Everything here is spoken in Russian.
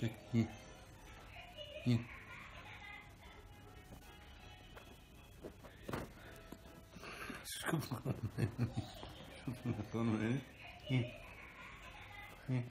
Так, нет. Нет. Школа. Школа. Нет. Нет.